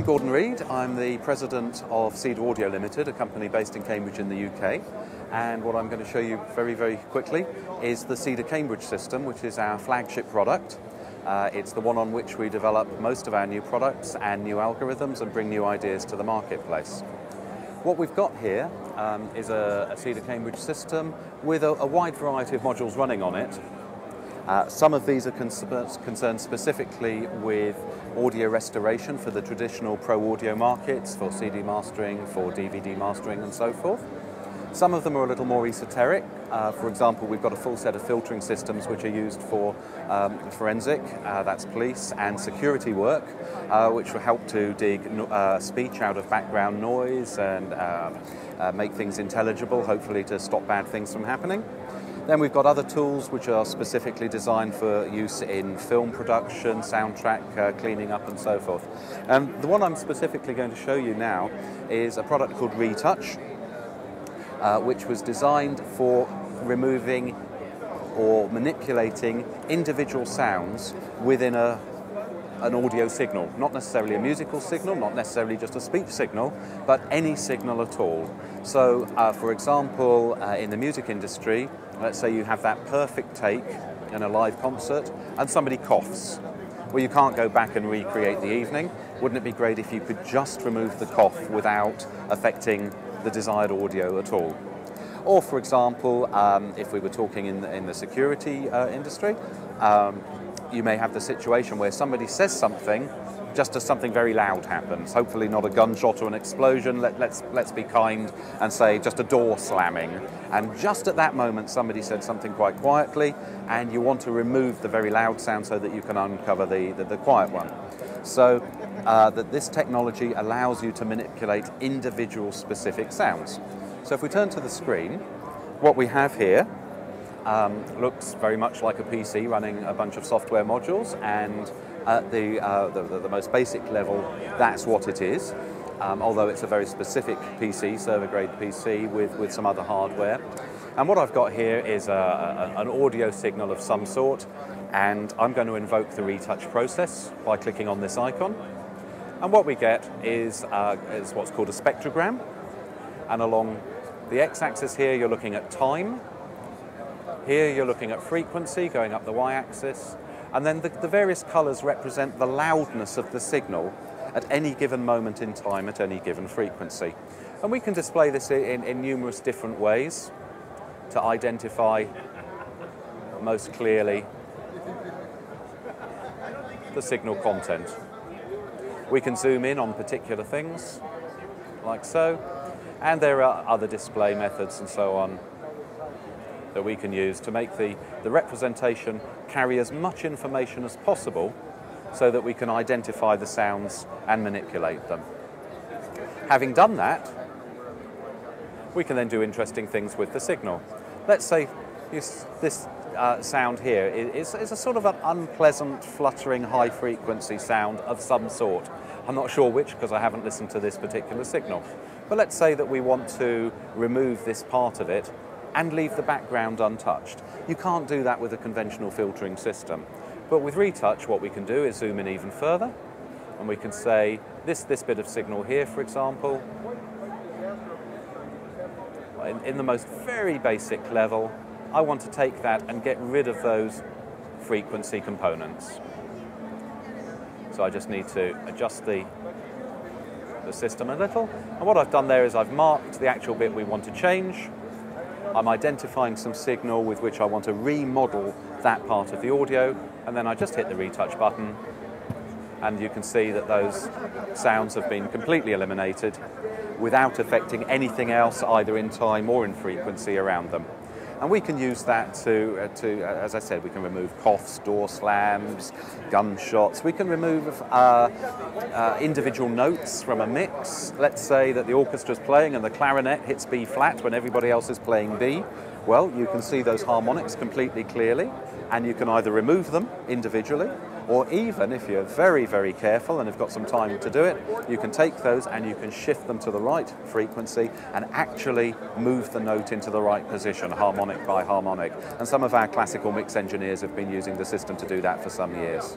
I'm Gordon Reed. I'm the president of Cedar Audio Limited, a company based in Cambridge in the UK. And what I'm going to show you very, very quickly is the Cedar Cambridge system, which is our flagship product. It's the one on which we develop most of our new products and new algorithms and bring new ideas to the marketplace. What we've got here is a Cedar Cambridge system with a wide variety of modules running on it. Some of these are concerned specifically with audio restoration for the traditional pro audio markets, for CD mastering, for DVD mastering and so forth. Some of them are a little more esoteric. For example, we've got a full set of filtering systems which are used for forensic, that's police, and security work, which will help to dig speech out of background noise and make things intelligible, hopefully to stop bad things from happening. Then we've got other tools which are specifically designed for use in film production, soundtrack cleaning up and so forth. The one I'm specifically going to show you now is a product called Retouch, which was designed for removing or manipulating individual sounds within an audio signal. Not necessarily a musical signal, not necessarily just a speech signal, but any signal at all. So, for example, in the music industry, let's say you have that perfect take in a live concert and somebody coughs. Well, you can't go back and recreate the evening. Wouldn't it be great if you could just remove the cough without affecting the desired audio at all? Or, for example, if we were talking in the security industry, you may have the situation where somebody says something just as something very loud happens. Hopefully not a gunshot or an explosion. Let's be kind and say just a door slamming. And just at that moment, somebody said something quite quietly, and you want to remove the very loud sound so that you can uncover the quiet one. So that this technology allows you to manipulate individual specific sounds. So if we turn to the screen, what we have here looks very much like a PC running a bunch of software modules, and at the most basic level, that's what it is, although it's a very specific PC, server-grade PC with some other hardware. And what I've got here is an audio signal of some sort, and I'm going to invoke the retouch process by clicking on this icon. And what we get is what's called a spectrogram, and along the x-axis here you're looking at time. Here you're looking at frequency, going up the y-axis, and then the various colours represent the loudness of the signal at any given moment in time, at any given frequency. And we can display this in numerous different ways to identify most clearly the signal content. We can zoom in on particular things, like so, and there are other display methods and so on that we can use to make the representation carry as much information as possible so that we can identify the sounds and manipulate them. Having done that, we can then do interesting things with the signal. Let's say this sound here is a sort of an unpleasant, fluttering, high-frequency sound of some sort. I'm not sure which because I haven't listened to this particular signal. But let's say that we want to remove this part of it and leave the background untouched. You can't do that with a conventional filtering system. But with Retouch, what we can do is zoom in even further, and we can say, this bit of signal here, for example, in the most very basic level, I want to take that and get rid of those frequency components. So I just need to adjust the system a little. And what I've done there is I've marked the actual bit we want to change. I'm identifying some signal with which I want to remodel that part of the audio, and then I just hit the retouch button, and you can see that those sounds have been completely eliminated without affecting anything else, either in time or in frequency around them. And we can use that to as I said, we can remove coughs, door slams, gunshots. We can remove individual notes from a mix. Let's say that the orchestra's playing and the clarinet hits B flat when everybody else is playing B. Well, you can see those harmonics completely clearly, and you can either remove them individually, or even if you're very, very careful and have got some time to do it, you can take those and you can shift them to the right frequency and actually move the note into the right position, harmonic by harmonic. And some of our classical mix engineers have been using the system to do that for some years.